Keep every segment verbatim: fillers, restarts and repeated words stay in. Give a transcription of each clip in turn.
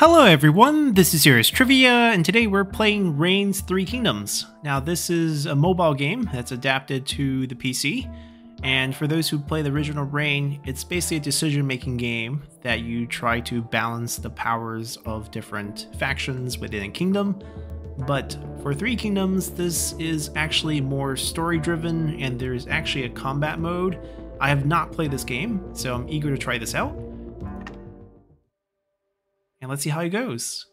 Hello everyone, this is Serious Trivia, and today we're playing Reigns Three Kingdoms. Now this is a mobile game that's adapted to the P C, and for those who play the original Reign, it's basically a decision-making game that you try to balance the powers of different factions within a kingdom. But for Three Kingdoms, this is actually more story-driven, and there's actually a combat mode. I have not played this game, so I'm eager to try this out. And let's see how it goes.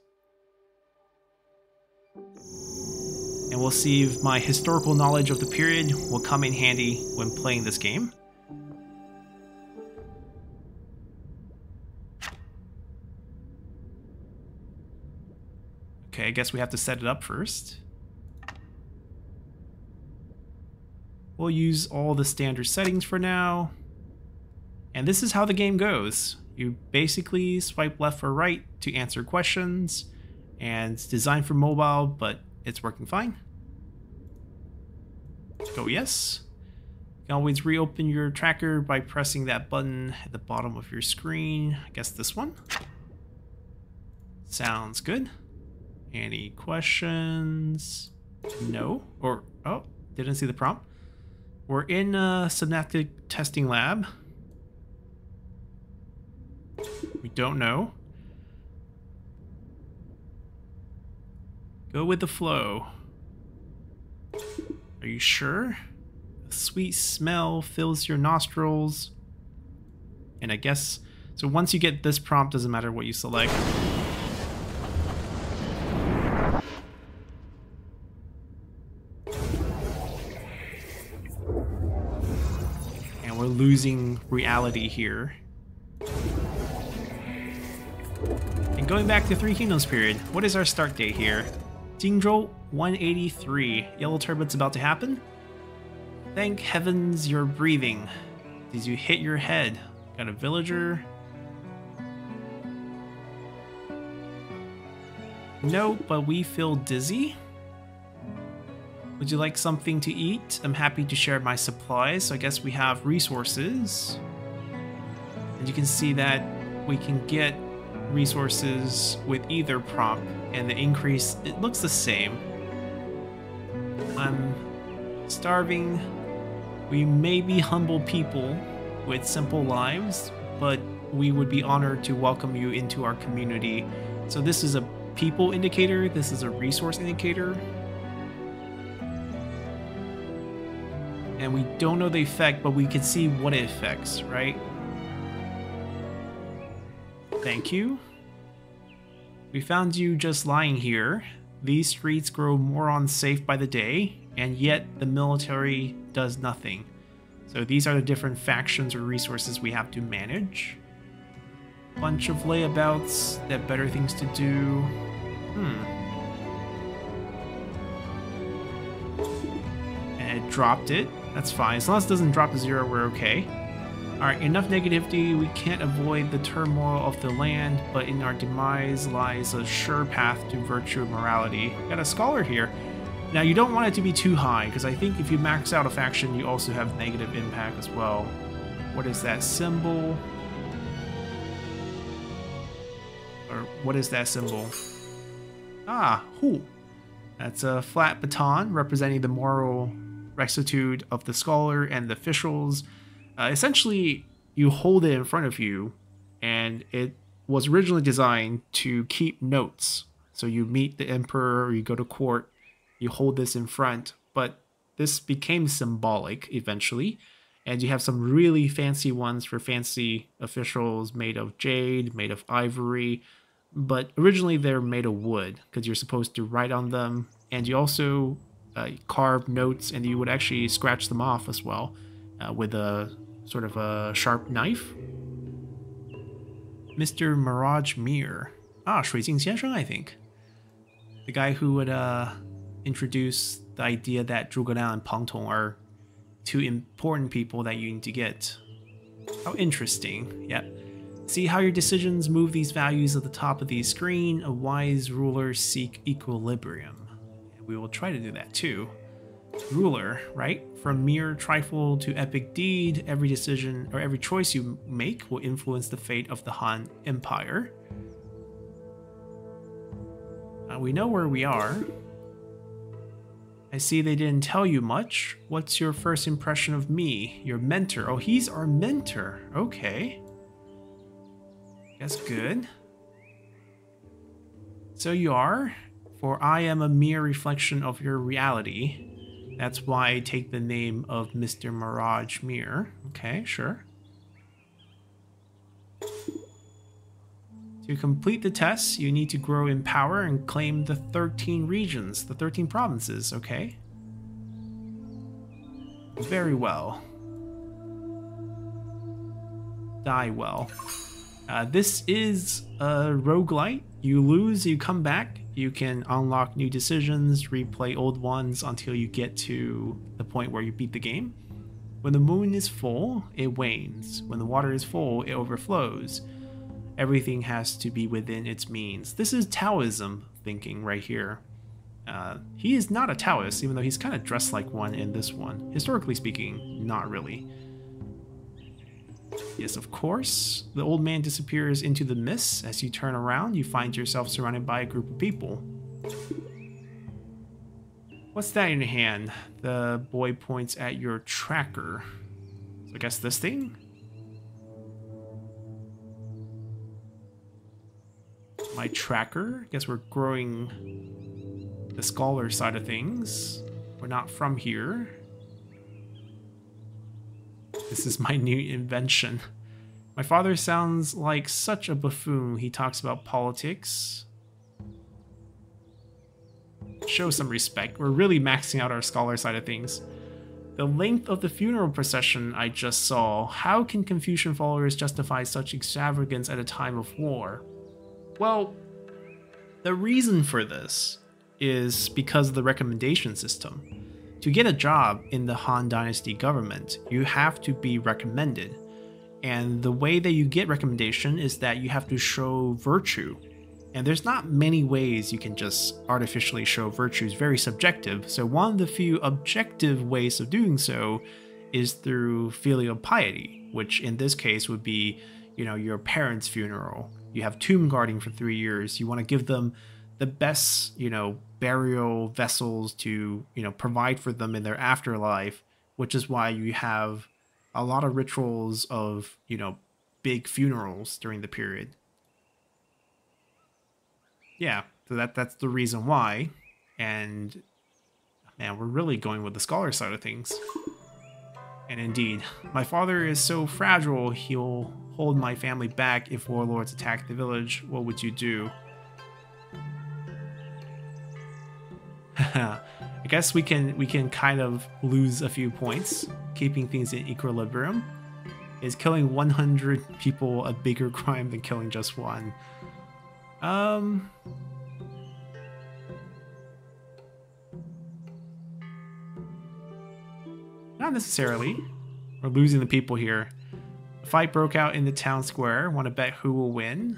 And we'll see if my historical knowledge of the period will come in handy when playing this game. Okay, I guess we have to set it up first. We'll use all the standard settings for now. And this is how the game goes. You basically swipe left or right to answer questions, and it's designed for mobile, but it's working fine. Let's go yes. You can always reopen your tracker by pressing that button at the bottom of your screen. I guess this one. Sounds good. Any questions? No. Or, oh, didn't see the prompt. We're in a synaptic testing lab. We don't know. Go with the flow. Are you sure? A sweet smell fills your nostrils. And I guess, so once you get this prompt, doesn't matter what you select. And we're losing reality here. And going back to Three Kingdoms period, what is our start date here? Jingzhou one eighty-three. Yellow Turban's about to happen. Thank heavens you're breathing. Did you hit your head? Got a villager? No, but we feel dizzy. Would you like something to eat? I'm happy to share my supplies. So I guess we have resources. And you can see that we can get resources with either prop, and the increase, it looks the same. I'm starving. We may be humble people with simple lives, but we would be honored to welcome you into our community. So this is a people indicator, this is a resource indicator. And we don't know the effect, but we can see what it affects, right? Thank you. We found you just lying here. These streets grow more unsafe by the day, and yet the military does nothing. So these are the different factions or resources we have to manage. Bunch of layabouts that better things to do. Hmm. And it dropped it. That's fine. As long as it doesn't drop to zero, we're okay. Alright, enough negativity. We can't avoid the turmoil of the land, but in our demise lies a sure path to virtue and morality. Got a scholar here. Now, you don't want it to be too high, because I think if you max out a faction, you also have negative impact as well. What is that symbol? Or what is that symbol? Ah, who? That's a flat baton representing the moral rectitude of the scholar and the officials. Uh, essentially, you hold it in front of you, and it was originally designed to keep notes. So you meet the emperor, or you go to court, you hold this in front, but this became symbolic eventually, and you have some really fancy ones for fancy officials made of jade, made of ivory, but originally they're made of wood, because you're supposed to write on them, and you also uh, carve notes, and you would actually scratch them off as well uh, with a sort of a sharp knife. Mister Mirage Mirror. Ah, Shui Jing Xiansheng, I think. The guy who would uh, introduce the idea that Zhuge Dan and Pang Tong are two important people that you need to get. How interesting. Yep. See how your decisions move these values at the top of the screen. A wise ruler seek equilibrium. We will try to do that too. Ruler, right? From mere trifle to epic deed, every decision or every choice you make will influence the fate of the Han Empire. Uh, we know where we are. I see they didn't tell you much. What's your first impression of me? Your mentor. Oh, he's our mentor. Okay. That's good. So you are, for I am a mere reflection of your reality. That's why I take the name of Mister Mirage Mirror. Okay, sure. To complete the tests, you need to grow in power and claim the thirteen regions, the thirteen provinces, okay? Very well. Die well. Uh, this is a roguelite. You lose, you come back. You can unlock new decisions, replay old ones until you get to the point where you beat the game. When the moon is full, it wanes. When the water is full, it overflows. Everything has to be within its means. This is Taoism thinking right here. Uh, he is not a Taoist, even though he's kind of dressed like one in this one. Historically speaking, not really. Yes, of course. The old man disappears into the mist. As you turn around, you find yourself surrounded by a group of people. What's that in your hand? The boy points at your tracker. So I guess this thing? My tracker. I guess we're growing the scholar side of things. We're not from here. This is my new invention. My father sounds like such a buffoon. He talks about politics. Show some respect. We're really maxing out our scholar side of things. The length of the funeral procession I just saw. How can Confucian followers justify such extravagance at a time of war? Well, the reason for this is because of the recommendation system. To get a job in the Han Dynasty government, you have to be recommended. And the way that you get recommendation is that you have to show virtue. And there's not many ways you can just artificially show virtue. It's very subjective. So one of the few objective ways of doing so is through filial piety, which in this case would be, you know, your parents' funeral. You have tomb guarding for three years. You want to give them the best, you know, burial vessels to, you know, provide for them in their afterlife, which is why you have a lot of rituals of, you know, big funerals during the period. Yeah, so that that's the reason why. And man, we're really going with the scholar side of things. And indeed, my father is so fragile, he'll hold my family back if warlords attack the village. What would you do? I guess we can we can kind of lose a few points. Keeping things in equilibrium. Is killing one hundred people a bigger crime than killing just one? Um, not necessarily. We're losing the people here. Fight broke out in the town square. Want to bet who will win?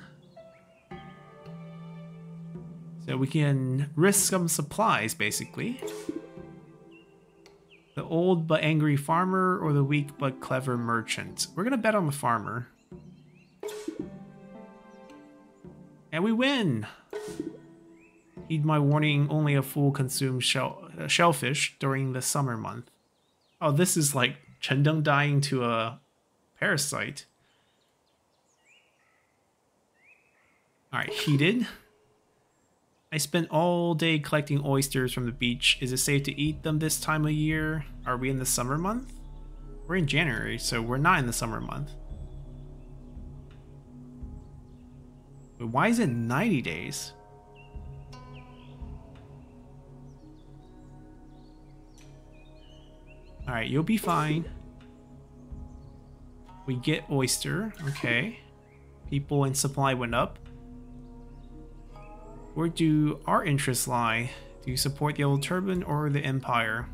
So we can risk some supplies, basically. The old but angry farmer or the weak but clever merchant? We're going to bet on the farmer. And we win! Heed my warning, only a fool consumes shell shellfish during the summer month. Oh, this is like Chen Deng dying to a parasite. Alright, heated. I spent all day collecting oysters from the beach. Is it safe to eat them this time of year? Are we in the summer month? We're in January, so we're not in the summer month. But why is it ninety days? Alright, you'll be fine. We get oyster, okay. People and supply went up. Where do our interests lie? Do you support the Yellow Turban or the Empire?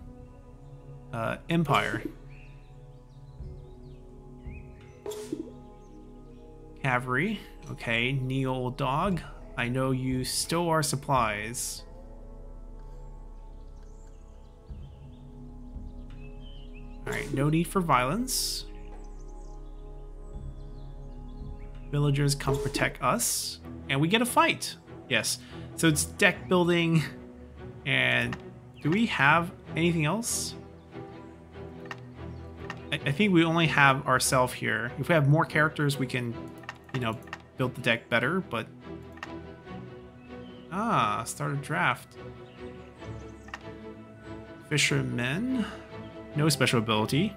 Uh, Empire. Cavalry, okay. Kneel, old dog. I know you stole our supplies. Alright, no need for violence. Villagers come protect us, and we get a fight. Yes, So it's deck building. And do we have anything else? I, I think we only have ourselves here. If we have more characters, we can, you know, build the deck better, but... Ah, start a draft. Fishermen. No special ability.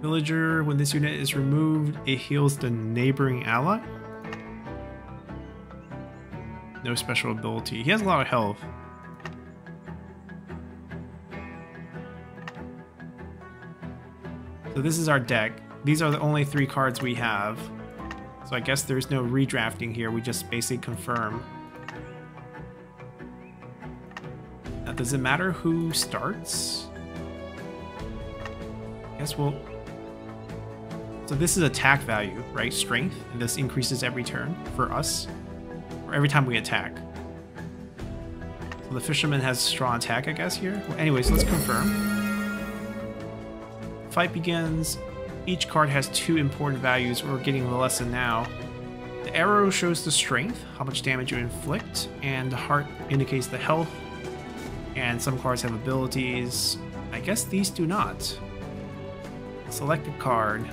Villager, when this unit is removed, it heals the neighboring ally. No special ability. He has a lot of health. So this is our deck. These are the only three cards we have. So I guess there's no redrafting here. We just basically confirm. Now, does it matter who starts? I guess we'll... So this is attack value, right? Strength. And this increases every turn for us. Or every time we attack. So the fisherman has strong attack, I guess, here. Well, anyways, let's confirm. Fight begins. Each card has two important values. We're getting the lesson now. The arrow shows the strength, how much damage you inflict, and the heart indicates the health. And some cards have abilities. I guess these do not. Select a card.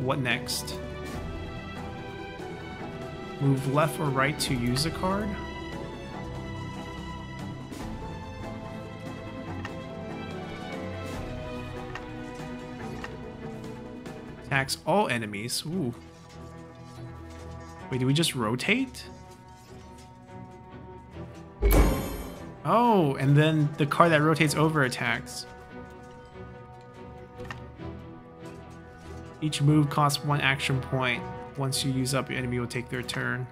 What next? Move left or right to use a card. Attacks all enemies. Ooh. Wait, do we just rotate? Oh, and then the card that rotates over attacks. Each move costs one action point. Once you use up, your enemy will take their turn.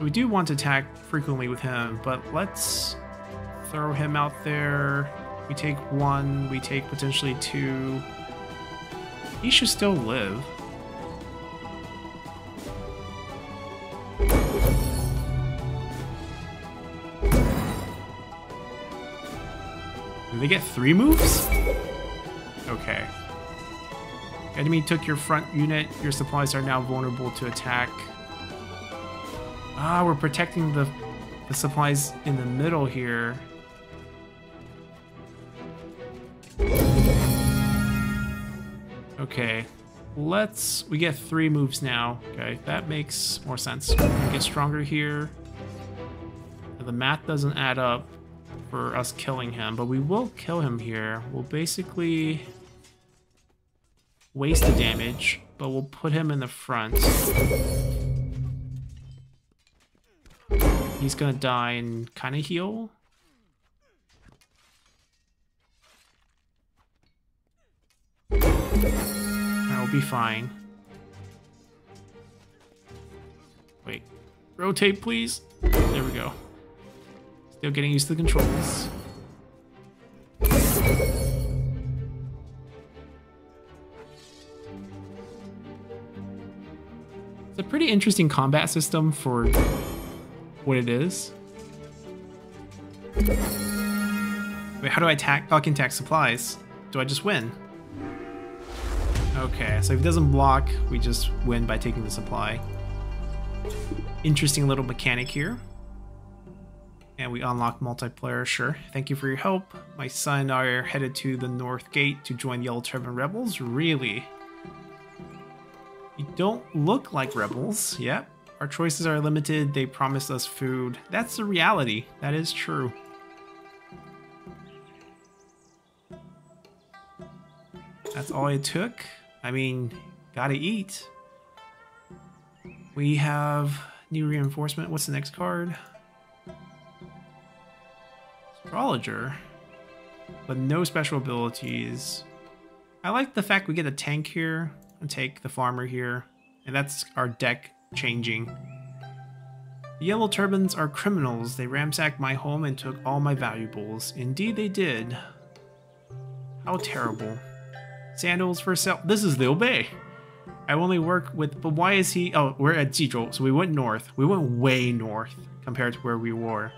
We do want to attack frequently with him, but let's throw him out there. We take one, we take potentially two. He should still live. Do they get three moves? Okay. Enemy took your front unit. Your supplies are now vulnerable to attack. Ah, we're protecting the, the supplies in the middle here. Okay, let's... We get three moves now. Okay, that makes more sense. We get stronger here. The math doesn't add up for us killing him, but we will kill him here. We'll basically... waste the damage, but we'll put him in the front. He's gonna die and kind of heal. That'll be fine. Wait, rotate please. There we go. Still getting used to the controls. It's a pretty interesting combat system for what it is. Wait, how do I attack? Oh, I can attack supplies. Do I just win? Okay, so if it doesn't block, we just win by taking the supply. Interesting little mechanic here. And we unlock multiplayer, sure. Thank you for your help. My son and I are headed to the North Gate to join the Yellow Turban Rebels. Really? You don't look like rebels. Yep. Our choices are limited. They promised us food. That's the reality. That is true. That's all it took. I mean, gotta eat. We have new reinforcement. What's the next card? Astrologer. But no special abilities. I like the fact we get a tank here. And take the farmer here, and that's our deck changing. The Yellow Turbans are criminals. They ransacked my home and took all my valuables. Indeed they did. How terrible. Sandals for sale. This is Liu Bei. I only work with, but why is he, oh, we're at Jizhou, so we went north. We went way north compared to where we were.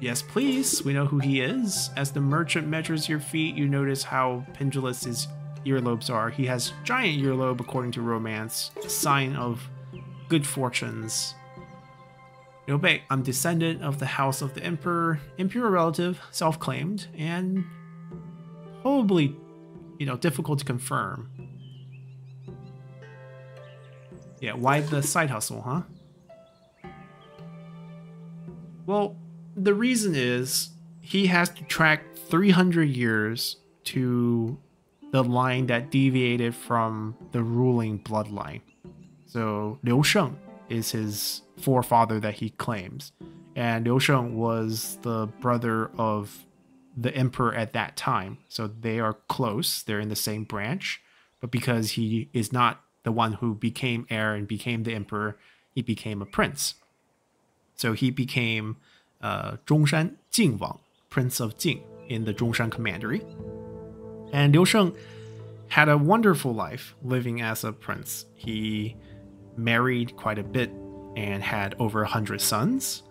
Yes, please. We know who he is. As the merchant measures your feet, you notice how pendulous is earlobes are. He has giant earlobe, according to romance, sign of good fortunes. Liu Bei, I'm descendant of the house of the emperor, imperial relative, self-claimed, and probably, you know, difficult to confirm. Yeah, why the side hustle, huh? Well, the reason is he has to track three hundred years to the line that deviated from the ruling bloodline. So Liu Sheng is his forefather that he claims. And Liu Sheng was the brother of the emperor at that time. So they are close. They're in the same branch. But because he is not the one who became heir and became the emperor, he became a prince. So he became uh, Zhongshan Jingwang, Prince of Jing, in the Zhongshan Commandery. And Liu Sheng had a wonderful life living as a prince. He married quite a bit and had over a hundred sons.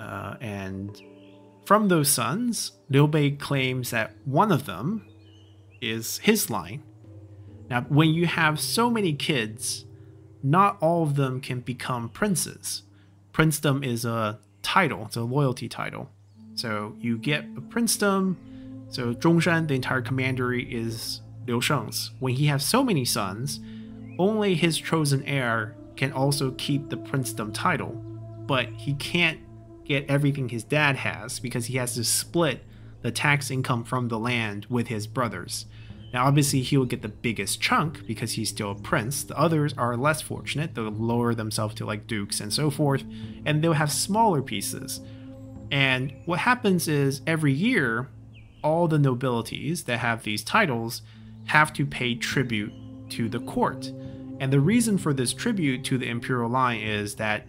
Uh, and from those sons, Liu Bei claims that one of them is his line. Now, when you have so many kids, not all of them can become princes. Princedom is a title, it's a loyalty title. So you get a princedom. So Zhongshan, the entire commandery, is Liu Sheng's. When he has so many sons, only his chosen heir can also keep the princedom title, but he can't get everything his dad has because he has to split the tax income from the land with his brothers. Now, obviously, he will get the biggest chunk because he's still a prince. The others are less fortunate. They'll lower themselves to like dukes and so forth, and they'll have smaller pieces. And what happens is every year, all the nobilities that have these titles have to pay tribute to the court. And the reason for this tribute to the imperial line is that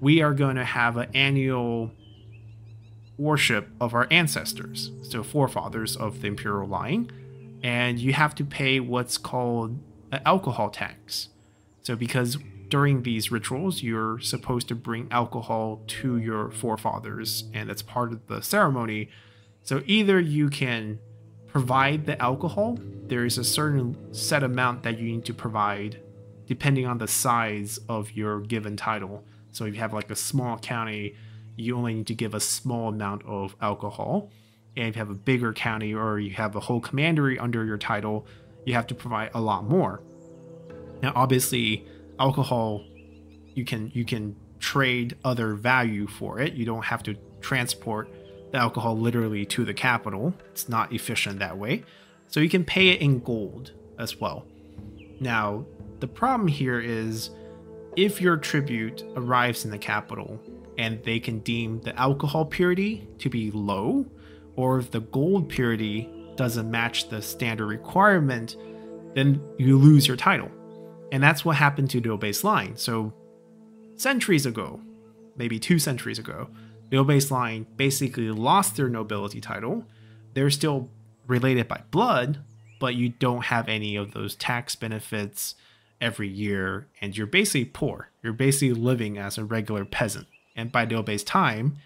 we are going to have an annual worship of our ancestors, so forefathers of the imperial line. And you have to pay what's called an alcohol tax. So because during these rituals, you're supposed to bring alcohol to your forefathers, and that's part of the ceremony. So either you can provide the alcohol, there is a certain set amount that you need to provide depending on the size of your given title. So if you have like a small county, you only need to give a small amount of alcohol. And if you have a bigger county or you have a whole commandery under your title, you have to provide a lot more. Now, obviously, alcohol, you can you can trade other value for it. You don't have to transport the alcohol literally to the capital. It's not efficient that way. So you can pay it in gold as well. Now, the problem here is if your tribute arrives in the capital and they can deem the alcohol purity to be low, or if the gold purity doesn't match the standard requirement, then you lose your title. And that's what happened to Liu Bei's line. So centuries ago, maybe two centuries ago, Liu Bei's line basically lost their nobility title. They're still related by blood, but you don't have any of those tax benefits every year, and you're basically poor. You're basically living as a regular peasant. And by Liu Bei's time,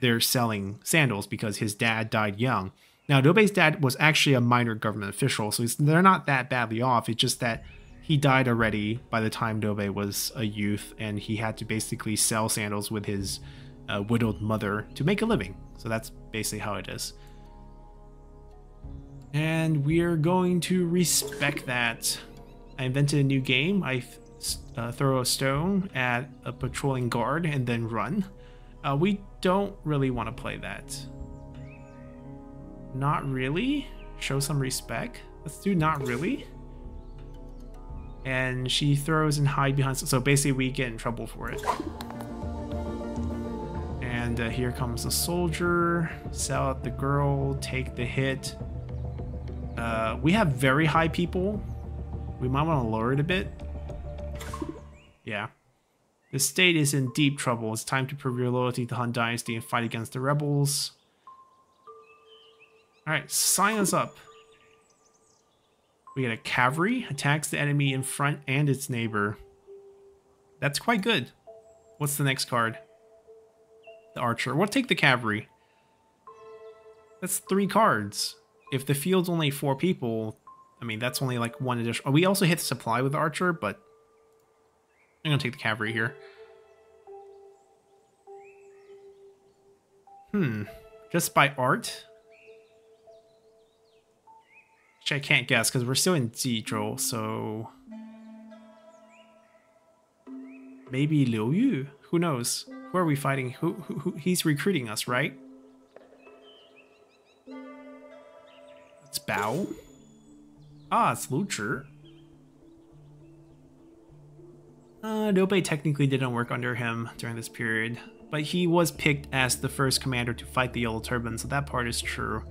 they're selling sandals because his dad died young. Now, Liu Bei's dad was actually a minor government official, so they're not that badly off. It's just that he died already by the time Liu Bei was a youth, and he had to basically sell sandals with his uh, widowed mother to make a living. So that's basically how it is. And we're going to respect that. I invented a new game. I uh, throw a stone at a patrolling guard and then run. Uh, we don't really want to play that. Not really. Show some respect. Let's do not really. And she throws and hide behind. So basically we get in trouble for it. And uh, here comes the soldier. Sell out the girl. Take the hit. Uh, we have very high people. We might want to lower it a bit. Yeah. The state is in deep trouble. It's time to prove your loyalty to the Han Dynasty and fight against the rebels. Alright, sign us up. We get a cavalry. Attacks the enemy in front and its neighbor. That's quite good. What's the next card? The archer. We'll take the cavalry. That's three cards. If the field's only four people, I mean, that's only like one additional. Oh, we also hit supply with Archer, but I'm going to take the cavalry here. Hmm. Just by art? Which I can't guess because we're still in Jizhou, so... Maybe Liu Yu? Who knows? Who are we fighting? Who, who, who? He's recruiting us, right? It's Bao. Ah, it's Lucher. Uh, Liu Bei technically didn't work under him during this period, but he was picked as the first commander to fight the Yellow Turban, so that part is true.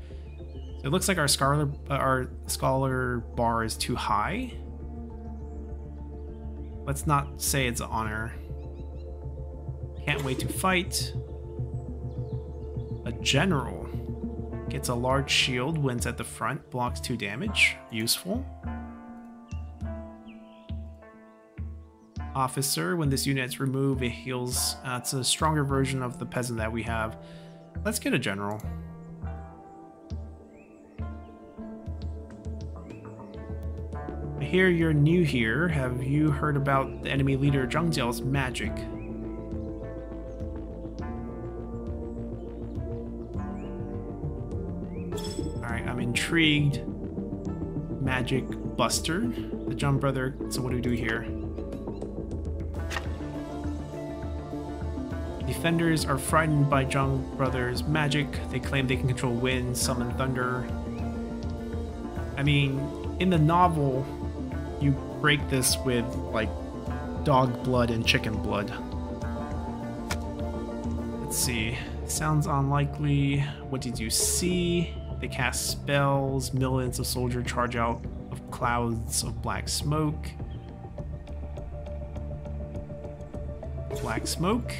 So it looks like our scholar, uh, our scholar bar is too high. Let's not say it's an honor. Can't wait to fight. A general gets a large shield, wins at the front, blocks two damage. Useful. Officer, when this unit is removed, it heals. Uh, it's a stronger version of the peasant that we have. Let's get a general. I hear you're new here. Have you heard about the enemy leader Zhang Jiao's magic? Alright, I'm intrigued. Magic Buster. The Zhang brother. So what do we do here? Defenders are frightened by Zhang Brothers' magic. They claim they can control wind, summon thunder. I mean, in the novel, you break this with, like, dog blood and chicken blood. Let's see. Sounds unlikely. What did you see? They cast spells. Millions of soldiers charge out of clouds of black smoke. Black smoke.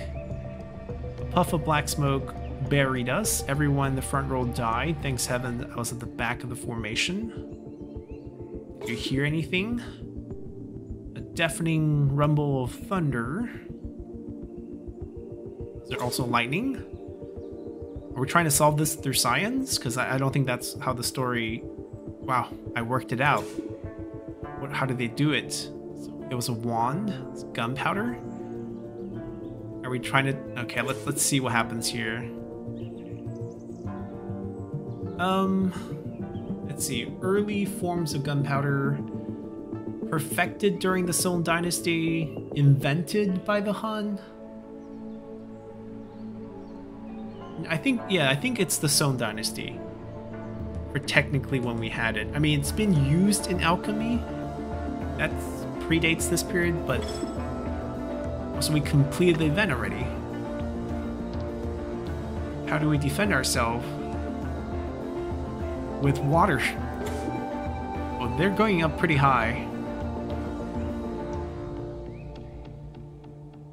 Puff of black smoke buried us. Everyone in the front row died. Thanks heaven I was at the back of the formation. Did you hear anything? A deafening rumble of thunder. Is there also lightning? Are we trying to solve this through science? Because I, I don't think that's how the story... Wow, I worked it out. What, how did they do it? So it was a wand. It's gunpowder. Are we trying to... Okay, let's, let's see what happens here. Um, let's see. Early forms of gunpowder. Perfected during the Song Dynasty. Invented by the Han. I think, yeah, I think it's the Song Dynasty. Or technically when we had it. I mean, it's been used in alchemy. That predates this period, but... So we completed the event already. How do we defend ourselves? With water. Well, they're going up pretty high.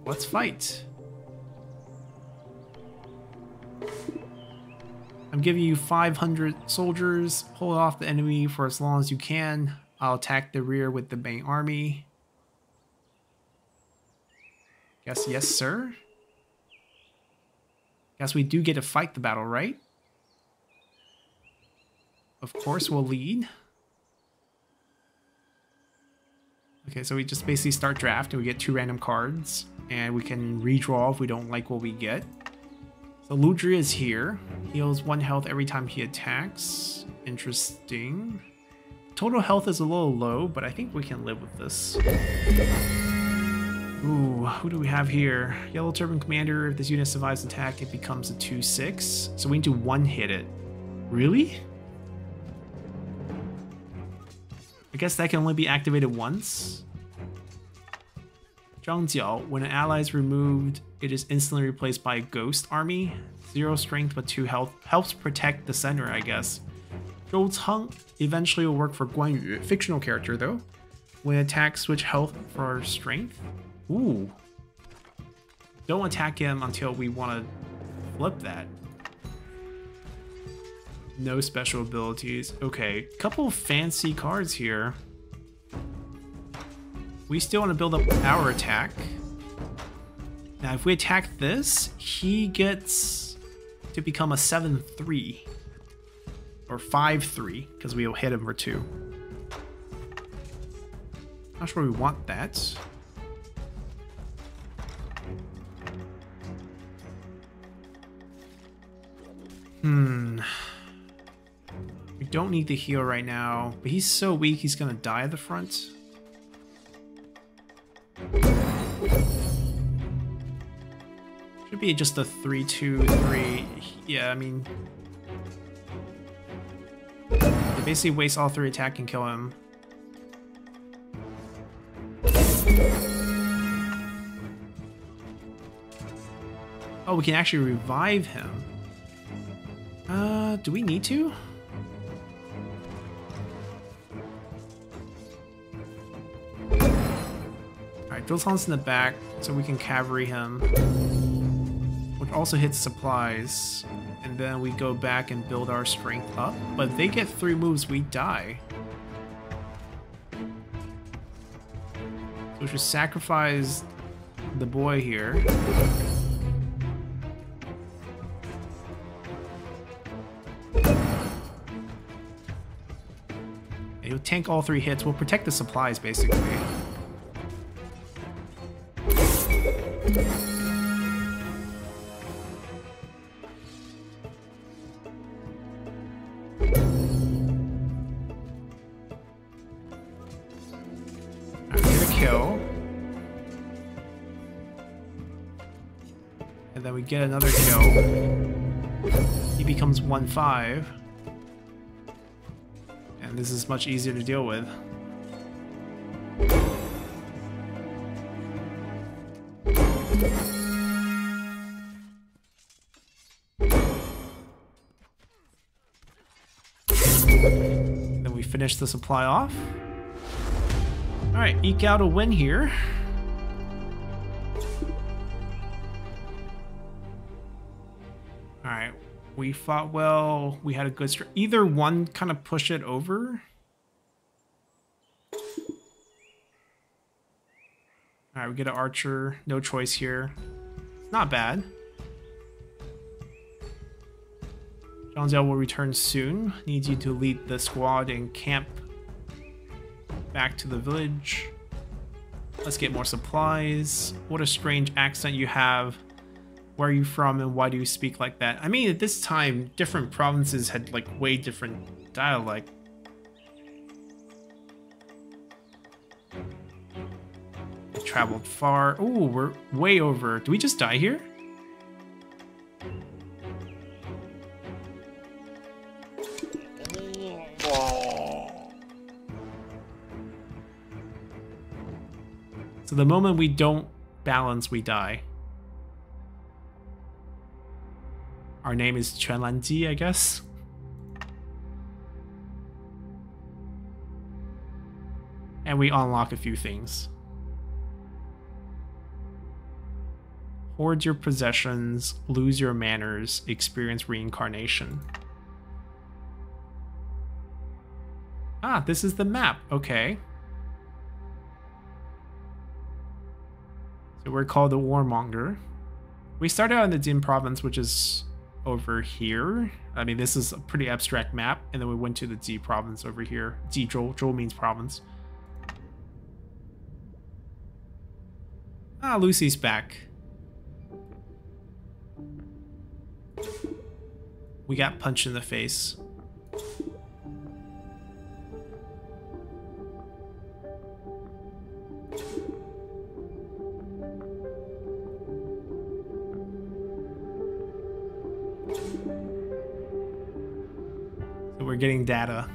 Let's fight. I'm giving you five hundred soldiers. Hold off the enemy for as long as you can. I'll attack the rear with the main army. Guess yes, sir. Guess we do get to fight the battle, right? Of course, we'll lead. Okay, so we just basically start draft, and we get two random cards, and we can redraw if we don't like what we get. So Ludri is here. Heals one health every time he attacks. Interesting. Total health is a little low, but I think we can live with this. Ooh, who do we have here? Yellow Turban Commander, if this unit survives attack, it becomes a two six. So we need to one-hit it. Really? I guess that can only be activated once. Zhang Jiao, when an ally is removed, it is instantly replaced by a ghost army. Zero strength but two health. Helps protect the center, I guess. Zhou Cang eventually will work for Guan Yu. Fictional character, though. When attack, switch health for our strength. Ooh. Don't attack him until we want to flip that. No special abilities. Okay, couple of fancy cards here. We still want to build up our attack. Now, if we attack this, he gets to become a seven three. Or five three, because we will hit him for two. Not sure we want that. Hmm. We don't need the heal right now, but he's so weak he's gonna die at the front. Should be just a three, two, three. Yeah, I mean, they basically waste all three attack and kill him. Oh, we can actually revive him. Uh, do we need to? Alright, drill taunts in the back so we can cavalry him. Which also hits supplies. And then we go back and build our strength up. But they get three moves, we die. So we should sacrifice the boy here. He'll tank all three hits. We'll protect the supplies, basically. I'm gonna kill. And then we get another kill. He becomes one five. This is much easier to deal with. Then we finish the supply off. Alright, eke out a win here. Alright. We fought well, we had a good str- either one kind of push it over. Alright, we get an archer. No choice here. Not bad. Zhang Zhao will return soon. Needs you to lead the squad and camp back to the village. Let's get more supplies. What a strange accent you have. Where are you from and why do you speak like that? I mean, at this time, different provinces had, like, way different dialect. I traveled far. Oh, we're way over. Do we just die here? So the moment we don't balance, we die. Our name is Quan Ji, I guess. And we unlock a few things. Hoard your possessions, lose your manners, experience reincarnation. Ah, this is the map. Okay. So we're called the Warmonger. We started out in the Jin province, which is over here. I mean, this is a pretty abstract map, and then we went to the Ji province over here. Jizhou, Zhou means province. Ah, Lucy's back. We got punched in the face. We're getting data.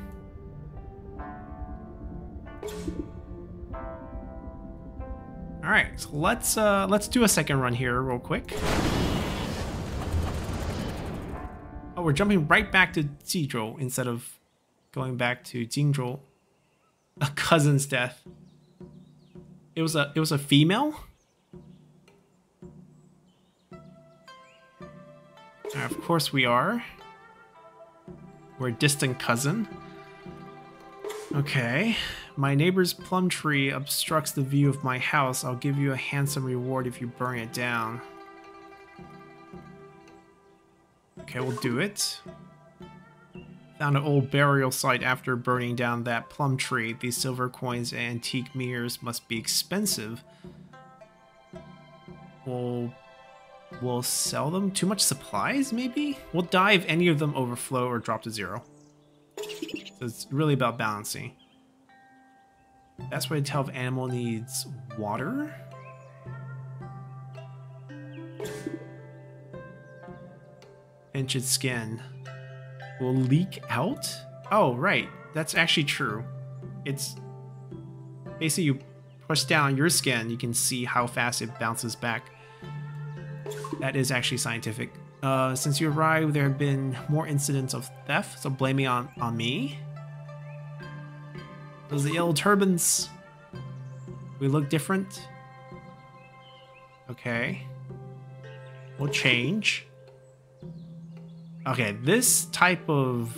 All right, so let's uh, let's do a second run here real quick. Oh, we're jumping right back to Jizhou instead of going back to Jingzhou. A cousin's death. It was a it was a female. Right, of course we are. We're a distant cousin. Okay. My neighbor's plum tree obstructs the view of my house. I'll give you a handsome reward if you burn it down. Okay, we'll do it. on an old burial site after burning down that plum tree. These silver coins and antique mirrors must be expensive. We'll, we'll sell them? Too much supplies, maybe? We'll die if any of them overflow or drop to zero. So it's really about balancing. That's what I tell if animal needs water. Pinched skin will leak out? Oh, right. That's actually true. It's basically you push down your skin, you can see how fast it bounces back. That is actually scientific. Uh, since you arrived, there have been more incidents of theft, so blame me on, on me. Those are the yellow turbans. We look different. Okay. We'll change. Okay, this type of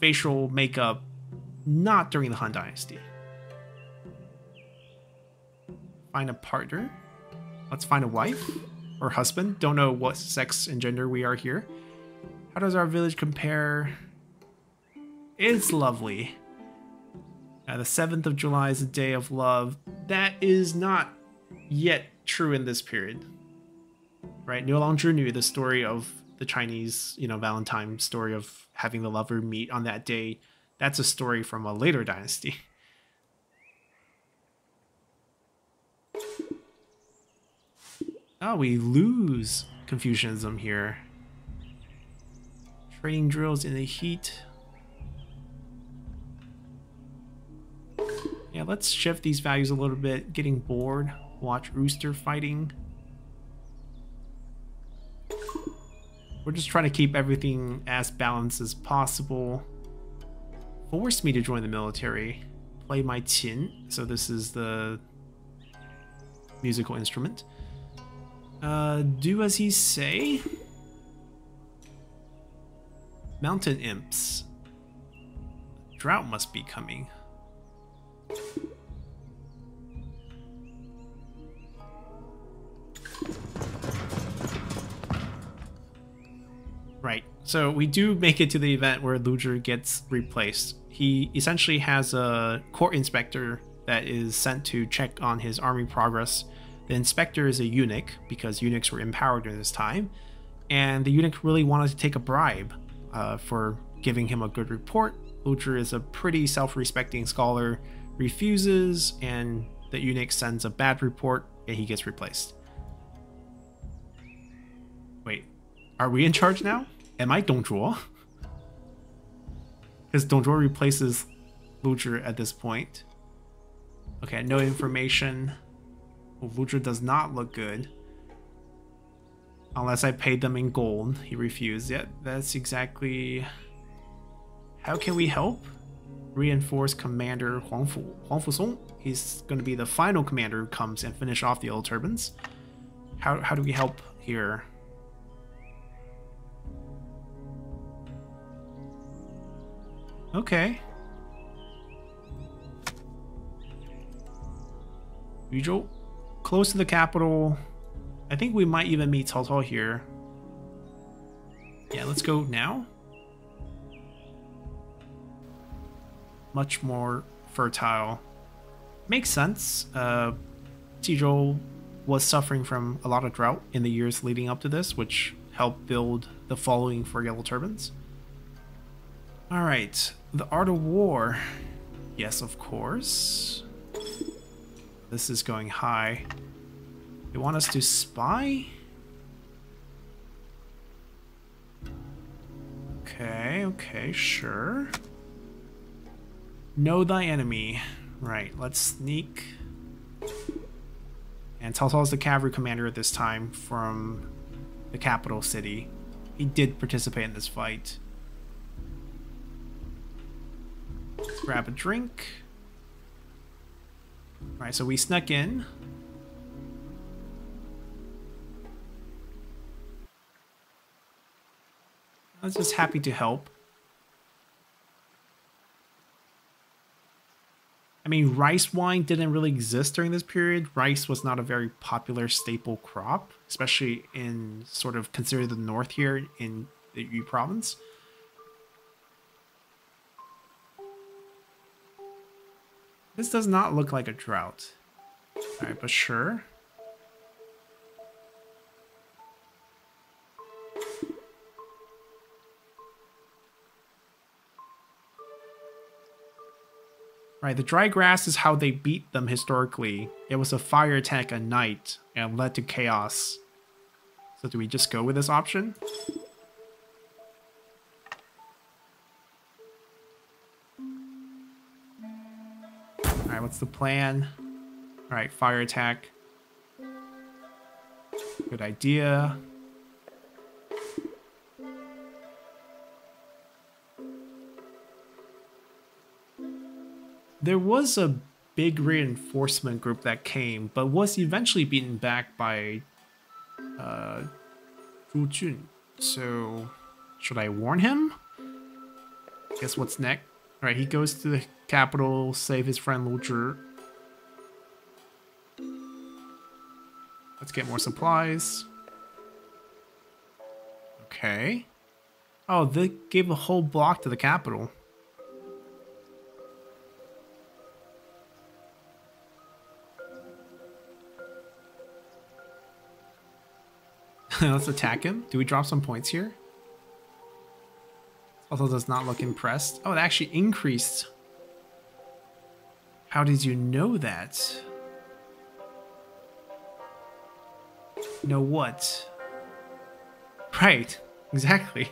facial makeup, not during the Han Dynasty. Find a partner. Let's find a wife or husband. Don't know what sex and gender we are here. How does our village compare? It's lovely. Now, the seventh of July is a day of love. That is not yet true in this period. Right? No longer knew the story of the Chinese, you know, Valentine story of having the lover meet on that day. That's a story from a later dynasty. Oh, we lose Confucianism here. Trading drills in the heat. Yeah, let's shift these values a little bit. Getting bored. Watch rooster fighting. We're just trying to keep everything as balanced as possible. Force me to join the military. Play my qin. So this is the musical instrument. Uh, do as he say. Mountain imps. Drought must be coming. Right, so we do make it to the event where Lucher gets replaced. He essentially has a court inspector that is sent to check on his army progress. The inspector is a eunuch, because eunuchs were empowered during this time, and the eunuch really wanted to take a bribe uh, for giving him a good report. Lucher is a pretty self-respecting scholar, refuses, and the eunuch sends a bad report, and he gets replaced. Wait, are we in charge now? Am I Dong Zhuo? Because Dong Zhuo replaces Lucher at this point. Okay, no information. Well, Lucher does not look good. Unless I paid them in gold. He refused. Yeah, that's exactly... How can we help? Reinforce Commander Huangfu. Huangfu Song. He's going to be the final commander who comes and finish off the Yellow Turbans. How, how do we help here? Okay. Yizhou, close to the capital. I think we might even meet Cao Cao here. Yeah, let's go now. Much more fertile. Makes sense. Uh, Jizhou was suffering from a lot of drought in the years leading up to this, which helped build the following for Yellow Turbans. All right. The Art of War. Yes, of course. This is going high. They want us to spy? Okay, okay, sure. Know thy enemy. Right, let's sneak. And Cao Cao is the cavalry commander at this time from the capital city. He did participate in this fight. Let's grab a drink. Alright, so we snuck in. I was just happy to help. I mean, rice wine didn't really exist during this period. Rice was not a very popular staple crop, especially in sort of considered the north here in the Yu province. This does not look like a drought. Alright, but sure. Alright, the dry grass is how they beat them historically. It was a fire attack at night and led to chaos. So do we just go with this option? Alright, what's the plan? Alright, fire attack. Good idea. There was a big reinforcement group that came, but was eventually beaten back by uh, Zhu Jun. So, should I warn him? Guess what's next? Alright, he goes to the capital, save his friend Lucher. Let's get more supplies. Okay. Oh, they gave a whole block to the capital. Let's attack him. Do we drop some points here? Also does not look impressed. Oh, it actually increased. How did you know that? Know what? Right, exactly.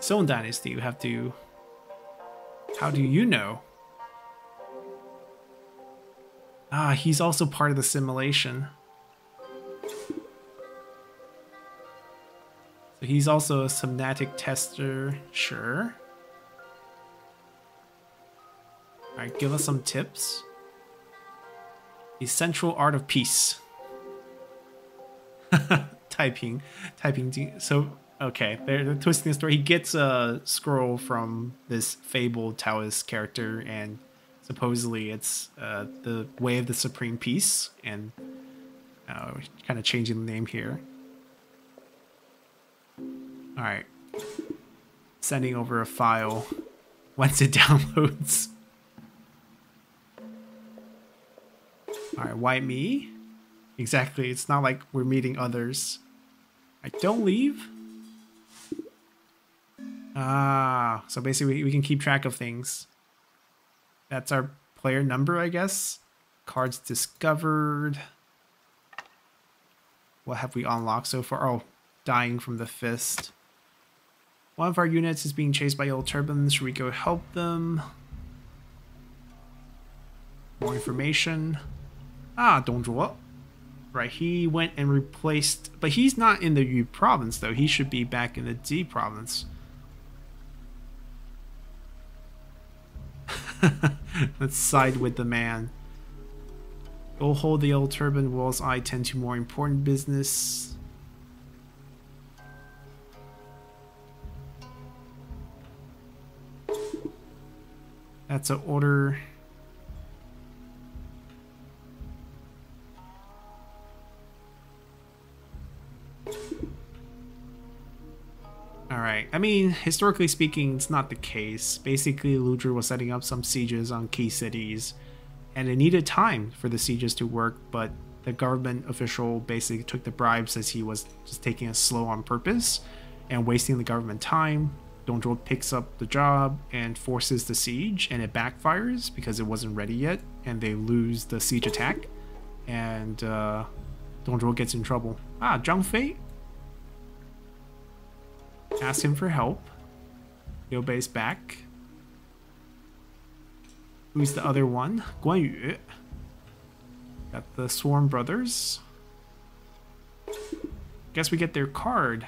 Song Dynasty, you have to... How do you know? Ah, he's also part of the simulation. So he's also a semnatic tester, sure. Alright, give us some tips. Essential Art of Peace. Taiping, Taipingjing. So, okay, they're, they're twisting the story. He gets a scroll from this fabled Taoist character, and supposedly it's uh, the Way of the Supreme Peace, and uh, we're kind of changing the name here. Alright, sending over a file once it downloads. Alright, why me? Exactly, it's not like we're meeting others. I don't leave. Ah, so basically we, we can keep track of things. That's our player number, I guess. Cards discovered. What have we unlocked so far? Oh, dying from the fist. One of our units is being chased by Yellow Turbans. Should we go help them? More information. Ah, Dong Zhuo. Right, he went and replaced... But he's not in the Yu province, though. He should be back in the D province. Let's side with the man. Go hold the Yellow Turban whilst I tend to more important business. That's an order. Alright, I mean, historically speaking, it's not the case. Basically, Lucher was setting up some sieges on key cities, and it needed time for the sieges to work, but the government official basically took the bribes as he was just taking it slow on purpose and wasting the government time. Dong Zhuo picks up the job and forces the siege, and it backfires because it wasn't ready yet, and they lose the siege attack, and uh, Dong Zhuo gets in trouble. Ah, Zhang Fei? Ask him for help. Liu Bei's back. Who's the other one? Guan Yu. Got the Swarm Brothers. Guess we get their card.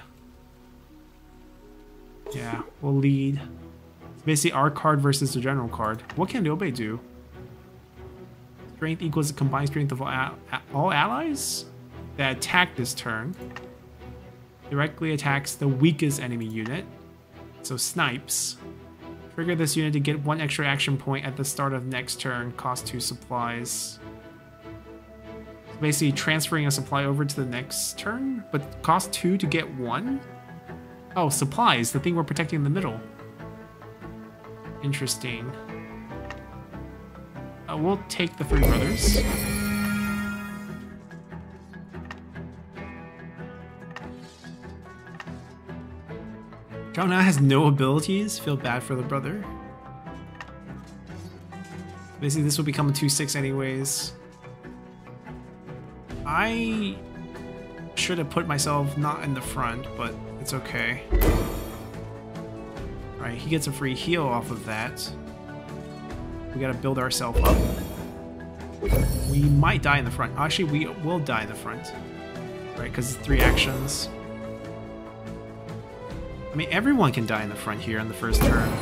Yeah, we'll lead. It's basically our card versus the general card. What can Liu Bei do? Strength equals the combined strength of all, a all allies that attack this turn. Directly attacks the weakest enemy unit. So snipes. Trigger this unit to get one extra action point at the start of next turn. Cost two supplies. So basically transferring a supply over to the next turn, but cost two to get one. Oh, supplies, the thing we're protecting in the middle. Interesting. Uh, we'll take the three brothers. Zhao Na has no abilities. Feel bad for the brother. Basically, this will become a two six anyways. I should have put myself not in the front, but it's okay. Alright, he gets a free heal off of that. We gotta build ourselves up. We might die in the front. Actually, we will die in the front. Right, because it's three actions. I mean, everyone can die in the front here on the first turn.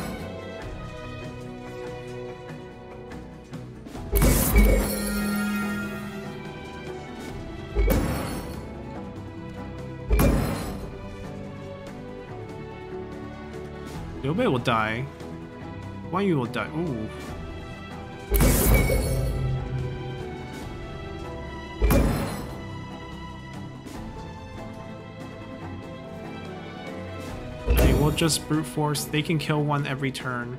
Liu Bei will die. Guan Yu will die. Ooh. Okay, we'll just brute force. They can kill one every turn.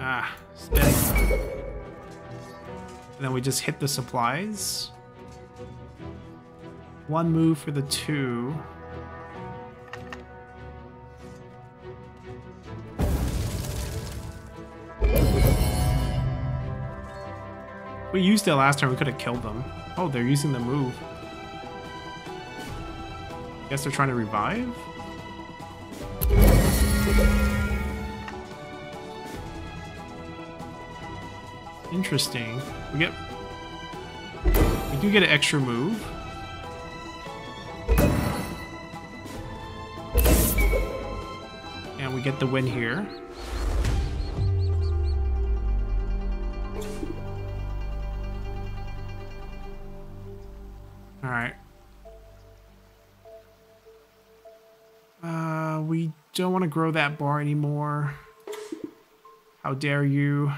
Ah, spin. And then we just hit the supplies. One move for the two. We used it last turn, we could have killed them. Oh, they're using the move. Guess they're trying to revive? Interesting. We get... We do get an extra move. And we get the win here. Alright. Uh, we don't want to grow that bar anymore. How dare you?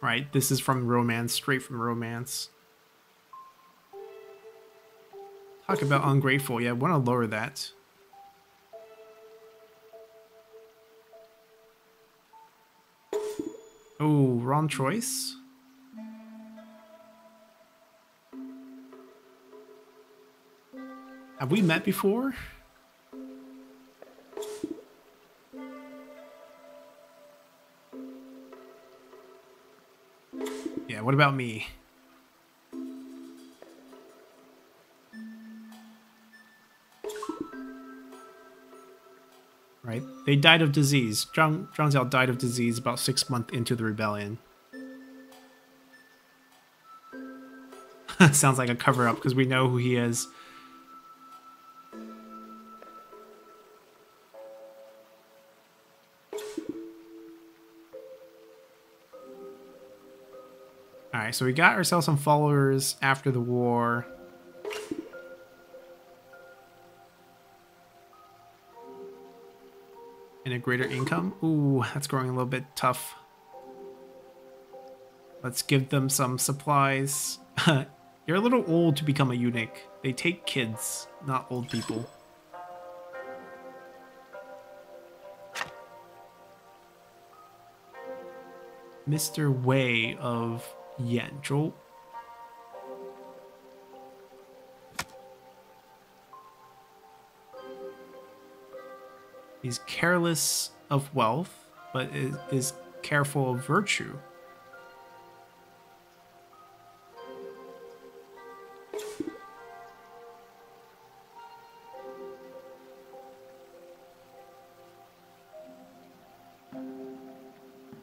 Right, this is from Romance, straight from Romance. Talk about ungrateful. Yeah, I want to lower that. Oh, wrong choice. Have we met before? Yeah, what about me? Right, they died of disease. Zhang, Zhang Zhao died of disease about six months into the rebellion. Sounds like a cover-up because we know who he is. So we got ourselves some followers after the war. And a greater income. Ooh, that's growing a little bit tough. Let's give them some supplies. You're a little old to become a eunuch. They take kids, not old people. Mister Wei of... Yanzhou. He's careless of wealth, but is careful of virtue.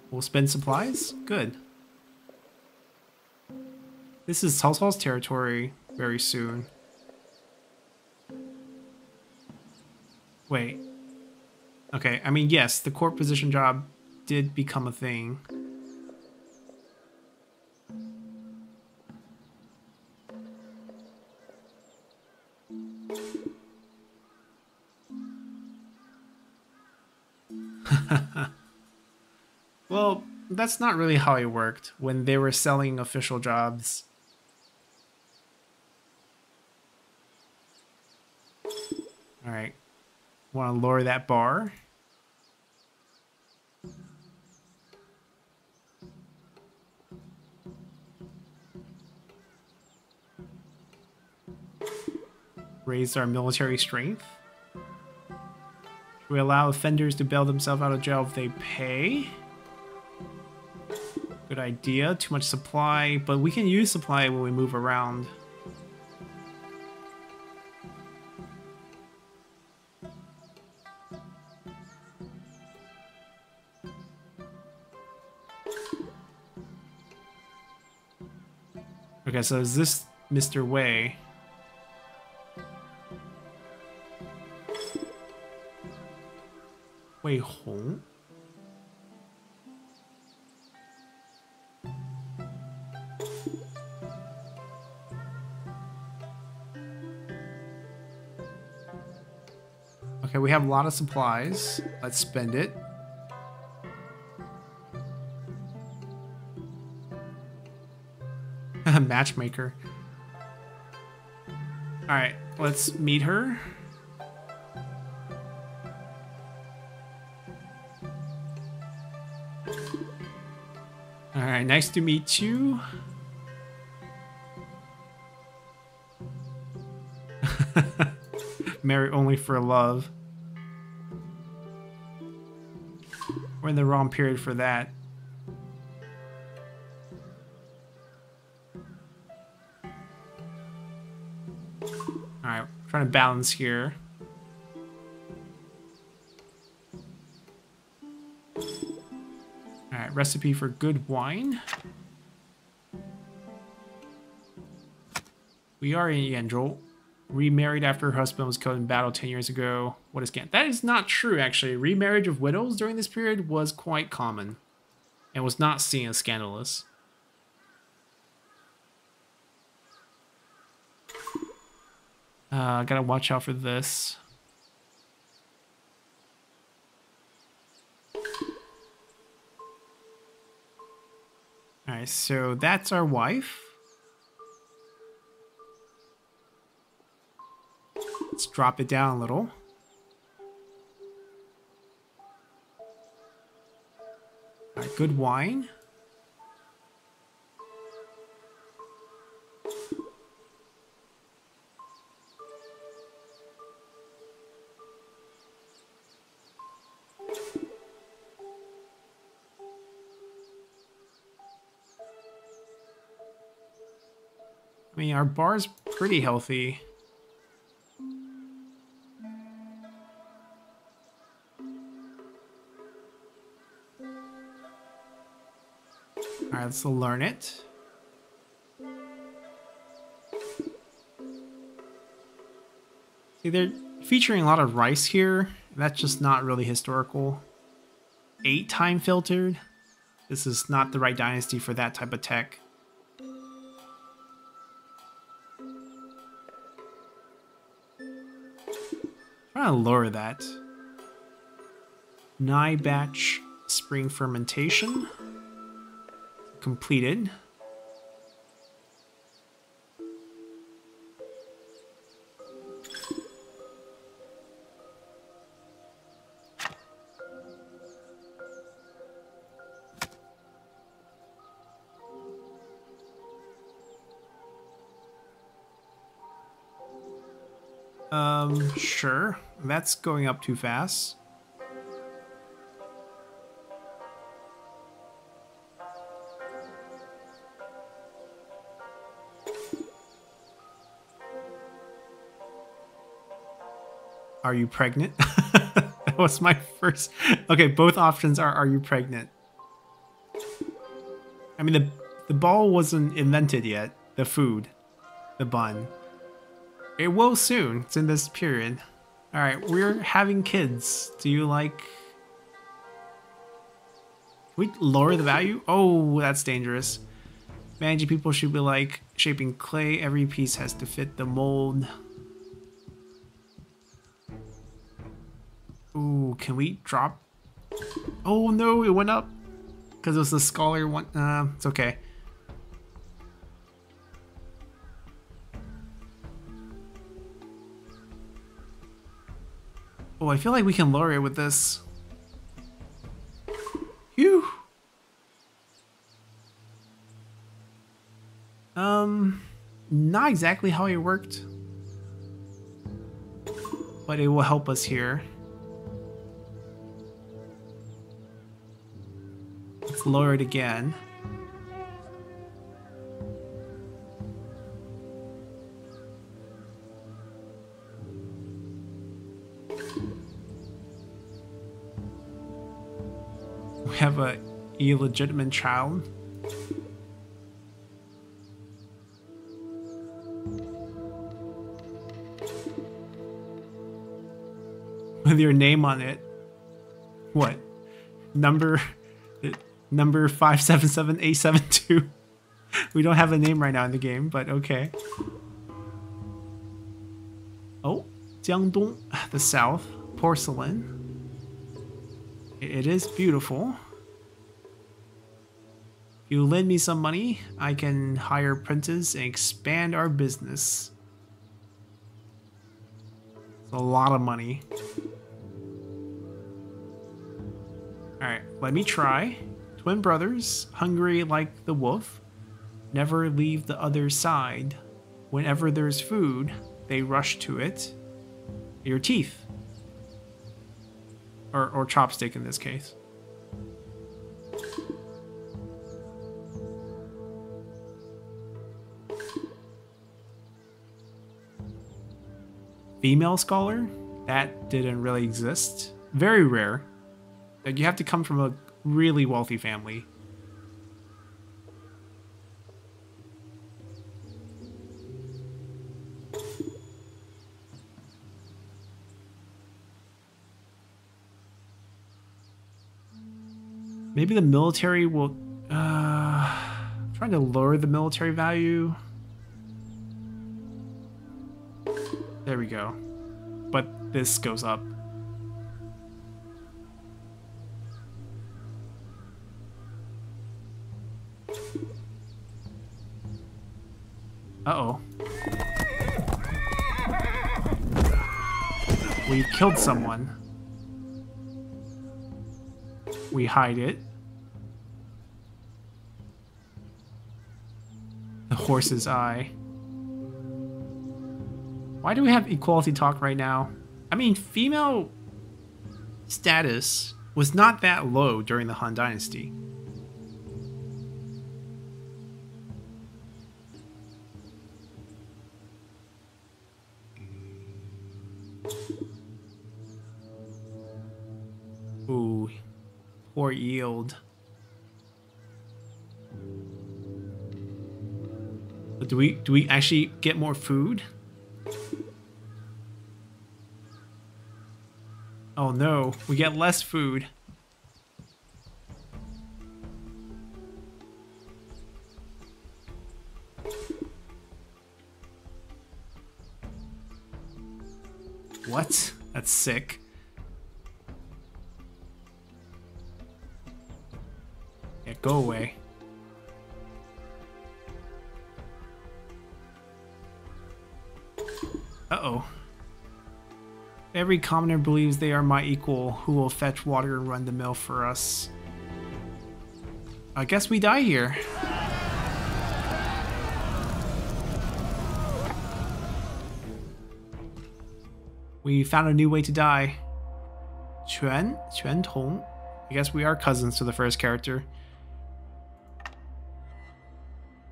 We'll spend supplies? Good. This is Cao Cao's territory very soon. Wait. Okay, I mean, yes, the court position job did become a thing. Well, that's not really how it worked when they were selling official jobs. All right, Want to lower that bar. Raise our military strength. We allow offenders to bail themselves out of jail if they pay. Good idea. Too much supply, but we can use supply when we move around. Okay, so is this Mister Wei? Wei Hong? Okay, we have a lot of supplies. Let's spend it. Matchmaker. All right, let's meet her. All right, nice to meet you. Marry only for love. We're in the wrong period for that. Trying to balance here. All right, recipe for good wine. We are in Yanzhou. Remarried after her husband was killed in battle ten years ago. What is scant? That is not true, actually. Remarriage of widows during this period was quite common and was not seen as scandalous. I uh, gotta watch out for this. Alright, so that's our wife. Let's drop it down a little. Alright, good wine. I mean, our bar's pretty healthy. All right, let's learn it. See, they're featuring a lot of rice here. That's just not really historical. Eight time filtered. This is not the right dynasty for that type of tech. I'm gonna lower that. Nye batch spring fermentation completed. Um, sure. That's going up too fast. Are you pregnant? That was my first. Okay, both options are, are you pregnant? I mean, the, the ball wasn't invented yet. The food. The bun. It will soon. It's in this period. All right, we're having kids. Do you like... Can we lower the value? Oh, that's dangerous. Managing people should be like shaping clay. Every piece has to fit the mold. Ooh, can we drop? Oh no, it went up. Because it was the scholar one. Uh, it's okay. Oh, I feel like we can lower it with this. Phew. Um, not exactly how it worked, but it will help us here. Let's lower it again. We have a illegitimate child. With your name on it. What? Number number five seven seven eight seven two. We don't have a name right now in the game, but okay. Oh, Jiangdong, the south, porcelain. It is beautiful. If you lend me some money, I can hire printers and expand our business. It's a lot of money. Alright, let me try. Twin brothers, hungry like the wolf, never leave the other side. Whenever there's food, they rush to it. Your teeth. Or, or chopstick in this case. Female scholar? That didn't really exist. Very rare. You have to come from a really wealthy family. Maybe the military will... Uh, I'm trying to lower the military value. There we go. But this goes up. Uh-oh. We killed someone. We hide it. The horse's eye. Why do we have equality talk right now? I mean, female status was not that low during the Han Dynasty. Ooh, poor yield. But do we do we actually get more food? Oh no, we get less food. What? That's sick. Yeah, go away. Uh-oh. Every commoner believes they are my equal, who will fetch water and run the mill for us. I guess we die here. We found a new way to die. Quan, Quan Tong. I guess we are cousins to the first character.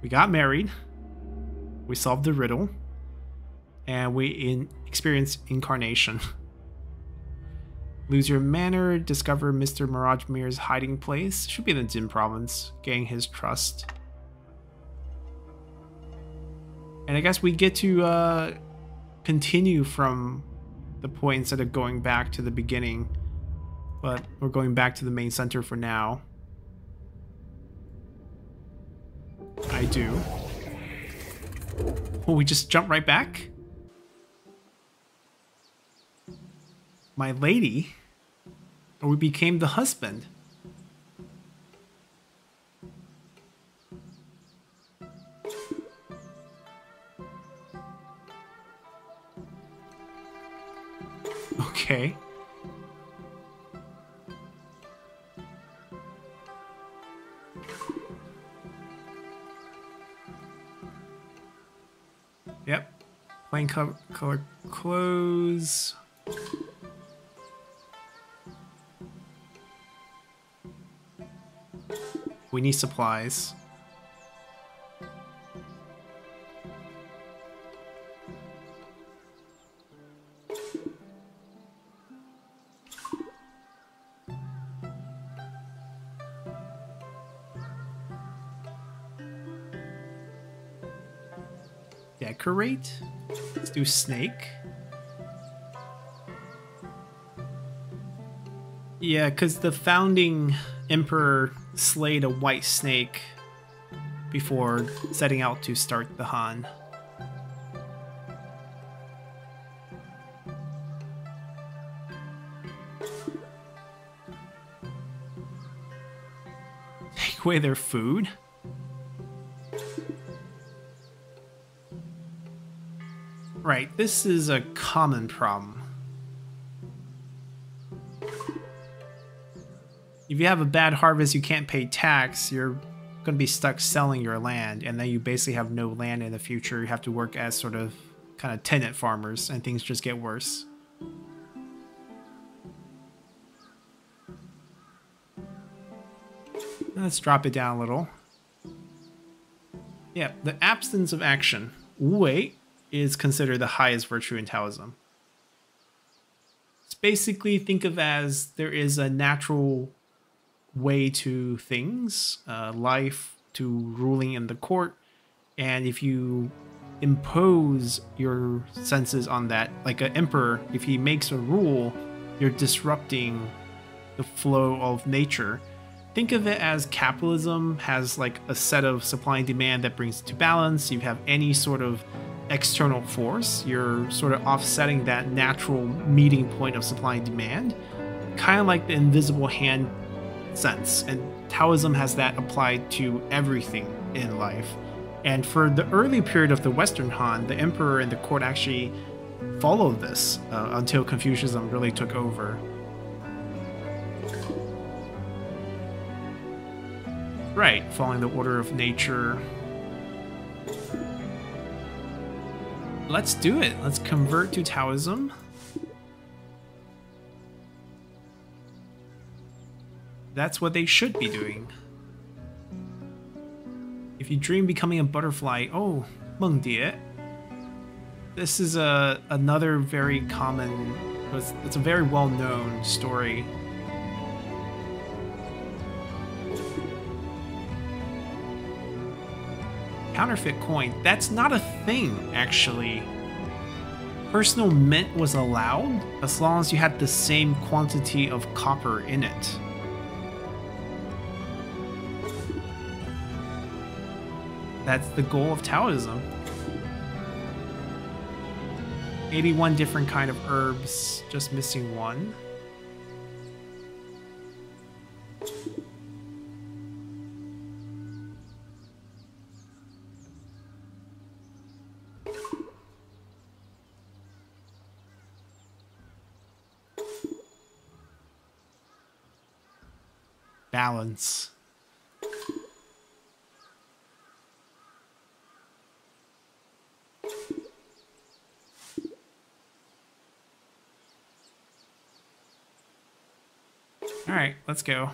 We got married. We solved the riddle. And we in experience incarnation. Lose your manor, discover Mister Mirage Mirror's hiding place. Should be in the Jin province, gain his trust. And I guess we get to uh, continue from the point instead of going back to the beginning. But we're going back to the main center for now. I do. Will we just jump right back? My lady, or we became the husband. Okay. Plain co color clothes. We need supplies. Decorate. Let's do snake. Yeah, because the founding emperor slayed a white snake before setting out to start the Han. Take away their food? Right, this is a common problem. If you have a bad harvest, you can't pay tax, you're going to be stuck selling your land, and then you basically have no land in the future. You have to work as sort of kind of tenant farmers, and things just get worse. Let's drop it down a little. Yeah, the absence of action. Wait. Is considered the highest virtue in Taoism. It's basically, think of as there is a natural way to things, uh, life, to ruling in the court, and if you impose your senses on that, like an emperor, if he makes a rule, you're disrupting the flow of nature. Think of it as capitalism has like a set of supply and demand that brings it to balance. You have any sort of external force, you're sort of offsetting that natural meeting point of supply and demand, kind of like the invisible hand sense, and Taoism has that applied to everything in life. And for the early period of the Western Han, the emperor and the court actually followed this uh, until Confucianism really took over. Right, following the order of nature. Let's do it. Let's convert to Taoism. That's what they should be doing. If you dream becoming a butterfly, oh, Meng Die. This is a another very common, it's, it's a very well-known story. Counterfeit coin, that's not a thing, actually. Personal mint was allowed as long as you had the same quantity of copper in it. That's the goal of Taoism. eighty-one different kind of herbs, just missing one. Balance. All right, let's go.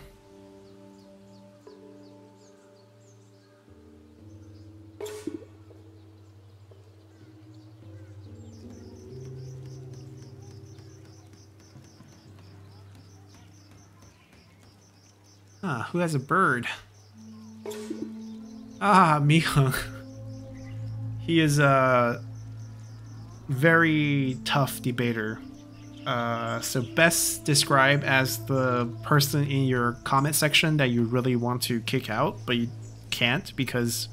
Ah, who has a bird? Ah, Mihun. He is a very tough debater. Uh, so best describe as the person in your comment section that you really want to kick out, but you can't because,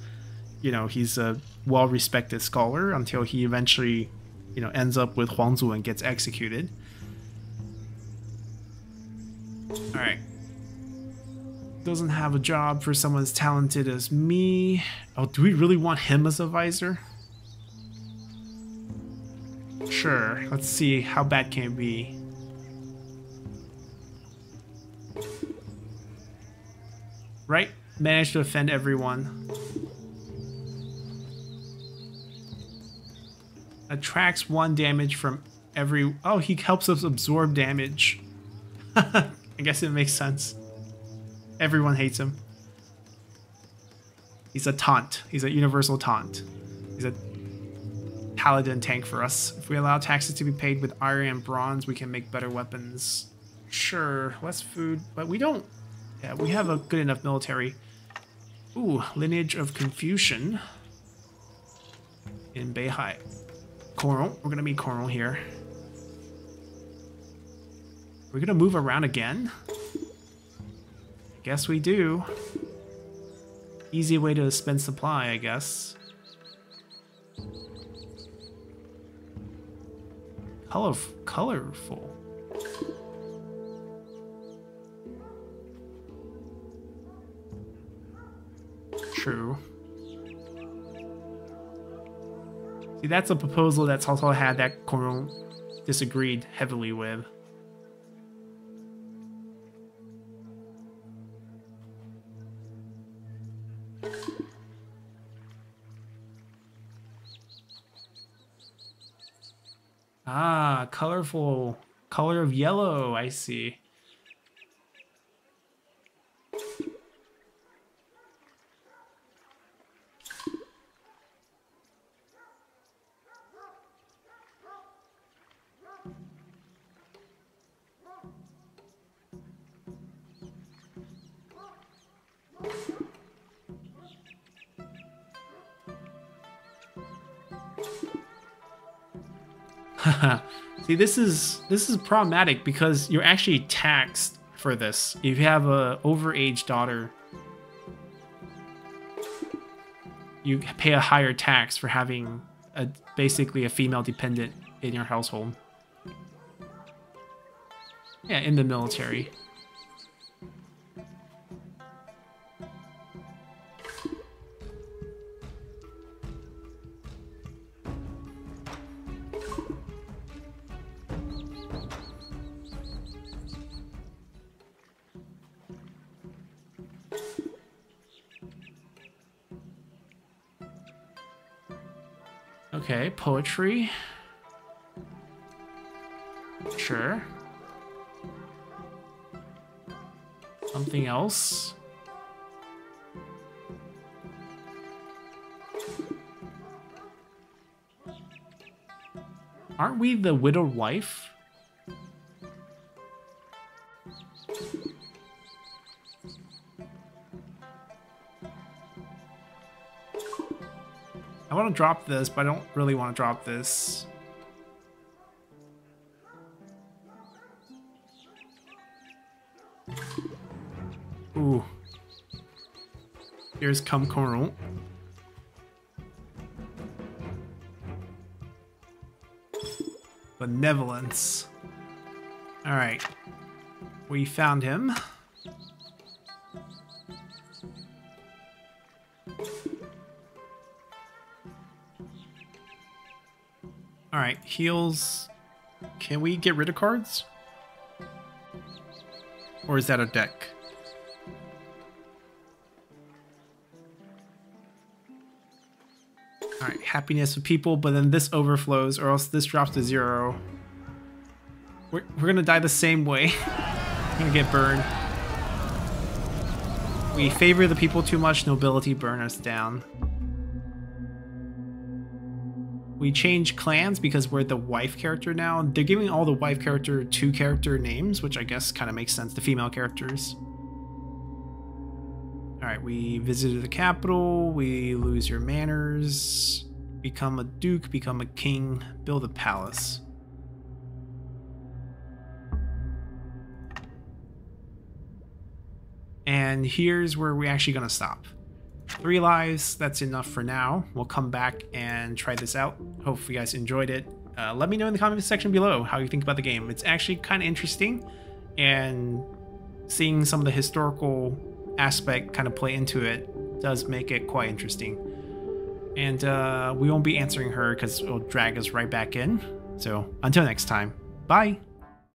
you know, he's a well-respected scholar until he eventually, you know, ends up with Huang Zu and gets executed. All right. Doesn't have a job for someone as talented as me. Oh, do we really want him as a visor? Sure, let's see how bad can it be. Right, managed to offend everyone. Attracts one damage from every... Oh, he helps us absorb damage. I guess it makes sense. Everyone hates him. He's a taunt. He's a universal taunt. He's a paladin tank for us. If we allow taxes to be paid with iron and bronze, we can make better weapons. Sure, less food, but we don't... Yeah, we have a good enough military. Ooh, lineage of Confucian in Beihai. Coron. We're gonna meet Coron here. We're gonna move around again? Guess we do. Easy way to spend supply, I guess. Color colorful. True. See, that's a proposal that's also had that Coron disagreed heavily with. Ah, colorful. Color of yellow, I see. See, this is this is problematic because you're actually taxed for this. If you have a overage daughter, you pay a higher tax for having a basically a female dependent in your household. Yeah, in the military. Okay, poetry. Sure. Something else. Aren't we the widowed wife? I want to drop this, but I don't really want to drop this. Ooh. Here's come Coron. Benevolence. Alright. We found him. Alright, heals. Can we get rid of cards? Or is that a deck? Alright, happiness with people, but then this overflows or else this drops to zero. We're, we're gonna die the same way. We're gonna get burned. We favor the people too much, nobility burn us down. We change clans because we're the wife character now. They're giving all the wife character two character names, which I guess kind of makes sense, the female characters. Alright, we visited the capital, we lose your manners, become a duke, become a king, build a palace. And here's where we're actually going to stop. Three lives, that's enough for now. We'll come back and try this out. Hope you guys enjoyed it. Uh, let me know in the comments section below how you think about the game. It's actually kind of interesting, and seeing some of the historical aspect kind of play into it does make it quite interesting. And uh, we won't be answering her because it'll drag us right back in. So until next time, bye!